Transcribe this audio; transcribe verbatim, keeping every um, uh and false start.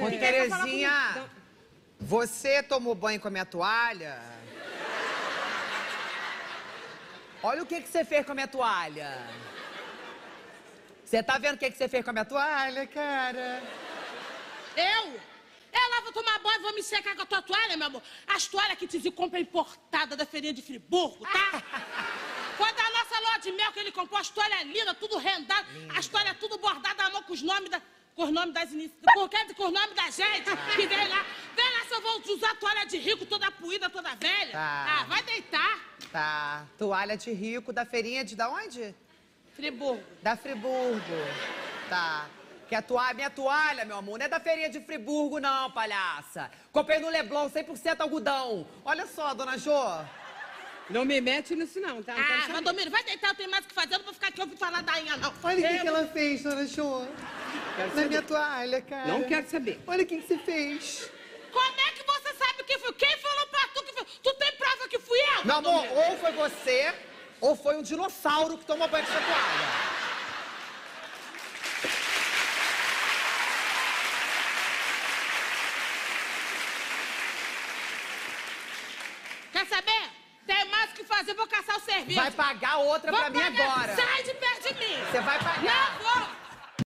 Ô, Terezinha, você tomou banho com a minha toalha? Olha o que, que você fez com a minha toalha. Você tá vendo o que, que você fez com a minha toalha, cara? Eu? Eu lá vou tomar banho, vou me secar com a tua toalha, meu amor. As toalhas que Tizi compra é importada da feirinha de Friburgo, tá? Foi da nossa loja de mel que ele comprou, as toalhas lindas, tudo rendado, as toalhas tudo bordadas à mão com os nomes da... Com os nomes das iniciais. Por que com os nomes da gente? Que vem lá. Vem lá, se eu vou usar toalha de rico, toda puída, toda velha. Tá. Ah, vai deitar. Tá. Toalha de rico da feirinha de da onde? Friburgo. Da Friburgo. Tá. Que a toalha, minha toalha, meu amor, não é da feirinha de Friburgo, não, palhaça. Comprei no Leblon, cem por cento algodão. Olha só, dona Jo. Não me mete nisso, não, tá? Ah, Valdomiro, vai deitar, eu tenho mais o que fazer, eu não vou ficar aqui ouvindo falar da Inha, não. Olha o que, que ela fez, dona Jo. Na minha toalha, cara. Não quero saber. Olha o que você fez. Como é que você sabe que foi? Quem falou pra tu que foi? Tu tem prova que fui eu? Não, amor, ou foi você, ou foi um dinossauro que tomou banho com essa toalha. Quer saber? Tem mais o que fazer, vou caçar o serviço. Vai pagar outra vou pra pagar. Mim agora. Sai de perto de mim. Você vai pagar. Não vou.